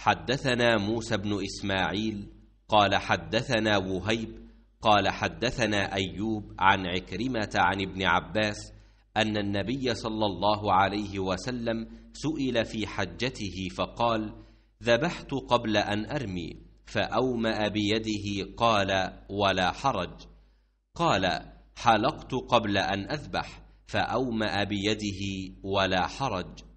حدثنا موسى بن إسماعيل قال حدثنا وهيب قال حدثنا أيوب عن عكرمة عن ابن عباس أن النبي صلى الله عليه وسلم سئل في حجته فقال: ذبحت قبل أن أرمي، فأومأ بيده قال: ولا حرج. قال: حلقت قبل أن أذبح، فأومأ بيده ولا حرج.